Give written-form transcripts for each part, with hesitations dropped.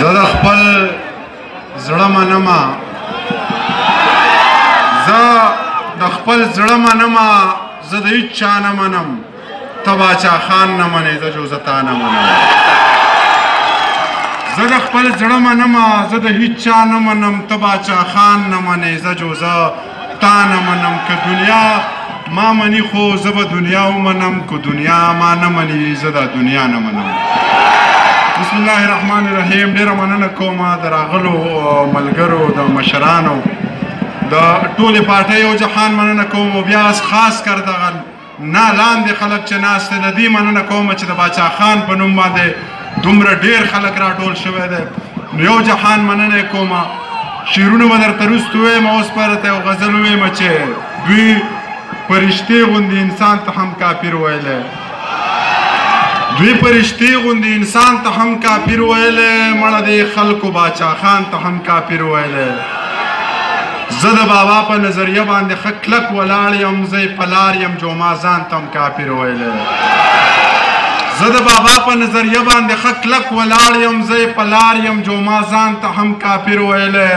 زده خپل زرمانما زده خپل زرمانما زده ایچانمانم تباچا خان نمانه زده جوزتانمانم زده خپل زرمانما زده ایچانمانم تباچا خان نمانه زده جوزتانمانم که دنیا ما منی خو زبا دنیا اومنم که دنیا ما نمانی زده دنیا نمانم بسم الله الرحمن الرحیم ډیر مننه کوم دراغلو ملګرو د مشرانو د ټولې پارټۍ او جهان مننه کوم او بیا خاص کر دغه نالاندې خلک چې ناشته د دې مننه کوم چې د باچا خان په نوم باندې دومره ډیر خلک راټول شوی دی یو جهان مننه کوم شیرونه بدر ترستوي موس پر ته غزل وې مچې دوی پرشته غوند انسان ته هم کافر وایله دوی پرشتي غوندي انسان ته هم کافر ویلې مړه دی خلکو باچا خان ته هم کافر ویلې زه د بابا په نظریه باندې ښه کلک ولاړ یم زه یې پلار یم جوما ځان ته هم کافر ویلې زه د بابا په نظریه باندې ښه کلک ولاړ یم زه یې پلار یم جوما ځان ته هم کافر ویلې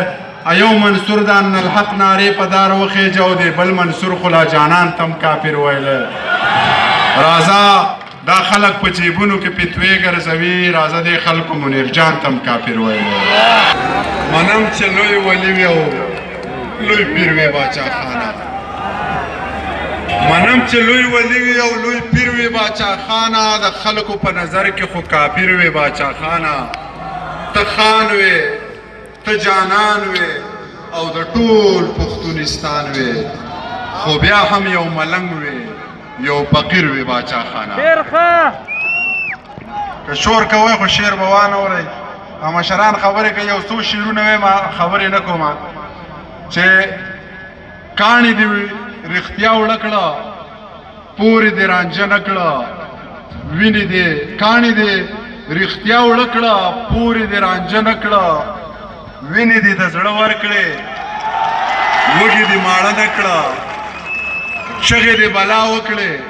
ایو منصور د ان الحق نارې په دار وخېجه او دی بل منصور خلا جانان ته هم کافر ویلې راځه دا خلق په جیبونو کې پتوې ګرځوي راځه دې خلکو منیر جان تم کافر وایي منم چې لوی ولي وي او لوی پیر وي باچا خان منم چې لوی ولي وي او لوی پیر وي باچا خان د خلکو په نظر کې خو کافر وي باچا خان ته خان وي ته جانان وي او د ټول پښتونستان وي خو بیا هم یو ملنګ وي یو فقیر وی باچا خانه شیرخه که شور کوي خو شیر به وانه اوري مشران خبرې کوي یو څو شیرونه وي ما خبرې نه کوم چې کاڼي دی رښتیا وړکړه پوری دی رانجن کړه ویني دی کاڼي دی رښتیا وړکړه پوری دی رانجن کړه ویني دی د زړه ورکړې وږي دی ماړه نکړه شغې دې بلا وکړې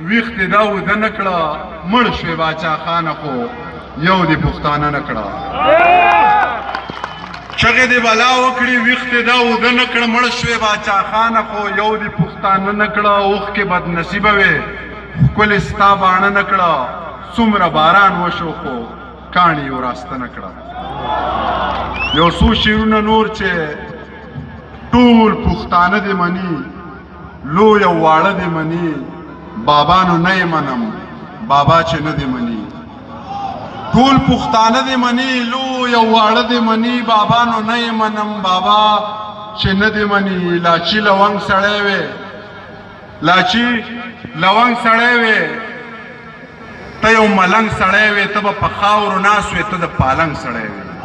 ویخت دې دا وده نه کړه مړ شوې باچا خانه خو یو دې پښتانه نه کړه شغې دې بلا وکړې ویخت دې دا وده نه کړه مړ شوې باچا خانه خو یو دې پښتانه نه کړه اوخ کې بدنصیبه وې ښکلې ستا باڼه نه کړه څومره باران وشو خو کاڼي یو راسته نه کړه یو څو شعرونه نور چې ټول پښتانه دې مني لو یو واړه دی منی بابانو نه یې منم بابا چې نه دی منی ټول پښتانه دی منی لو یو واړه دی منی بابانو نه یې منم بابا چې نه دی منی لاچی لونګ سړی وې لاچی لونګ سړی وې ته یو ملنګ سړی وې ته به په خاورو ناس وې ته د پالنګ سړی وې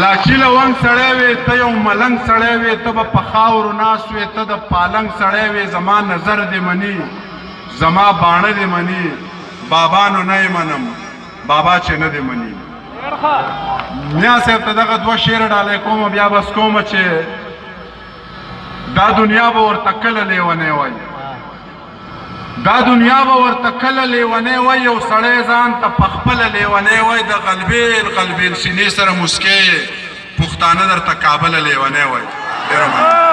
لاچی لونګ سړی وې ته یو ملنګ سړی وې ته به په خاورو ناس وې ته د پالنګ سړی وې زما نظر دې مني زما باڼه دې مني بابانو نه یې منم بابا چې نه دې مني میا صاحب ته دغه دوه شعر ډالۍ کوم بیا بس کوم چې دا دنیا به ورته کله لیونی وای دا دنیا به ورته کله لیونی وای یو سړی ځان ته په خپله لیونی وای د غلبیل غلبیل سینې سره مسکې پښتانه درته کابله لیونی وای ډېره مننه